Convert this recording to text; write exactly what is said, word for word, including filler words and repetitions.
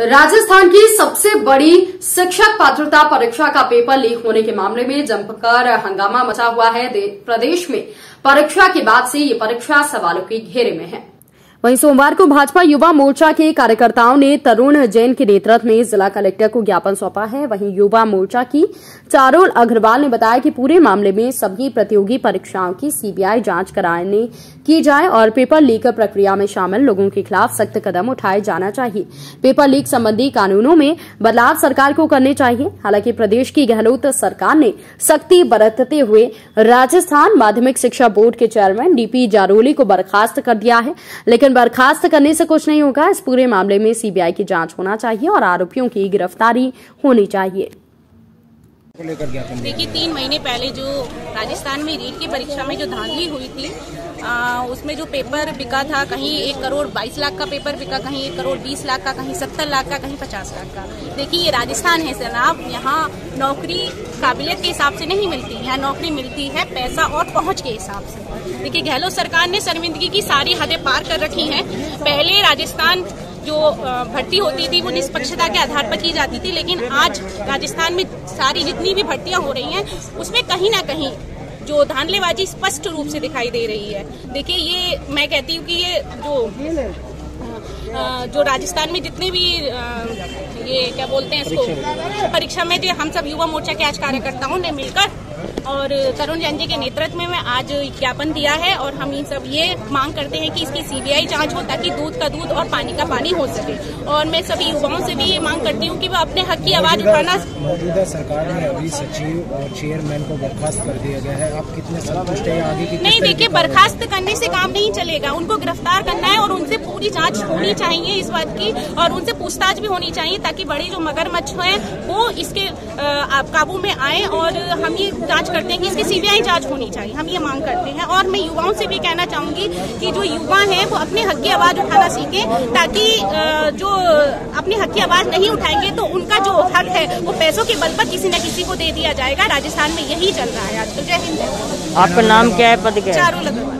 राजस्थान की सबसे बड़ी शिक्षक पात्रता परीक्षा का पेपर लीक होने के मामले में जमकर हंगामा मचा हुआ है। प्रदेश में परीक्षा के बाद से ये परीक्षा सवालों के घेरे में है। वहीं सोमवार को भाजपा युवा मोर्चा के कार्यकर्ताओं ने तरुण जैन के नेतृत्व में जिला कलेक्टर को ज्ञापन सौंपा है। वहीं युवा मोर्चा की चारुल अग्रवाल ने बताया कि पूरे मामले में सभी प्रतियोगी परीक्षाओं की सीबीआई जांच कराने की जाए और पेपर लीक प्रक्रिया में शामिल लोगों के खिलाफ सख्त कदम उठाए जाना चाहिए। पेपर लीक संबंधी कानूनों में बदलाव सरकार को करने चाहिए। हालांकि प्रदेश की गहलोत सरकार ने सख्ती बरतते हुए राजस्थान माध्यमिक शिक्षा बोर्ड के चेयरमैन डीपी जारोली को बर्खास्त कर दिया है, लेकिन बर्खास्त करने से कुछ नहीं होगा। इस पूरे मामले में सीबीआई की जांच होना चाहिए और आरोपियों की गिरफ्तारी होनी चाहिए। देखिए, तीन महीने पहले जो राजस्थान में रीट की परीक्षा में जो धांधली हुई थी, आ, उसमें जो पेपर बिका था, कहीं एक करोड़ बाईस लाख का पेपर बिका, कहीं एक करोड़ बीस लाख का, कहीं सत्तर लाख का, कहीं पचास लाख का। देखिए, ये राजस्थान है जनाब, यहाँ नौकरी काबिलियत के हिसाब से नहीं मिलती, यहाँ नौकरी मिलती है पैसा और पहुँच के हिसाब से। देखिए, गहलोत सरकार ने शर्मिंदगी की सारी हदें पार कर रखी हैं। पहले राजस्थान जो भर्ती होती थी वो निष्पक्षता के आधार पर की जाती थी, लेकिन आज राजस्थान में सारी जितनी भी भर्तियां हो रही हैं उसमें कहीं ना कहीं जो धांधलेबाजी स्पष्ट रूप से दिखाई दे रही है। देखिए, ये मैं कहती हूँ कि ये जो जो राजस्थान में जितने भी ये क्या बोलते हैं इसको परीक्षा में, जो हम सब युवा मोर्चा के आज कार्यकर्ताओं ने मिलकर और तरुण जैन जी के नेतृत्व में आज ज्ञापन दिया है और हम इन सब ये मांग करते हैं कि इसकी सीबीआई जांच हो, ताकि दूध का दूध और पानी का पानी हो सके। और मैं सभी युवाओं से भी ये मांग करती हूँ कि वो अपने हक की आवाज उठाना। मौजूदा सरकार ने अभी सचिव और चेयरमैन को बर्खास्त कर दिया गया है, आप कितने संतुष्ट हैं आगे की? नहीं, देखिए, बर्खास्त करने से काम नहीं चलेगा, उनको गिरफ्तार करना है और उनसे पूरी जाँच होनी चाहिए इस बात की और उनसे पूछताछ भी होनी चाहिए, ताकि बड़े जो मगरमच्छ हैं वो इसके काबू में आए। और हम ये जांच करते हैं कि इसकी सीबीआई जांच होनी चाहिए, हम ये मांग करते हैं। और मैं युवाओं से भी कहना चाहूंगी कि जो युवा हैं वो अपने हक की आवाज उठाना सीखें, ताकि जो अपने हक की आवाज नहीं उठाएंगे तो उनका जो हक है वो पैसों के बल पर किसी न किसी को दे दिया जाएगा। राजस्थान में यही चल रहा है आजकल। जय हिंद। आपका नाम क्या है? पद क्या? चारुल अग्रवाल।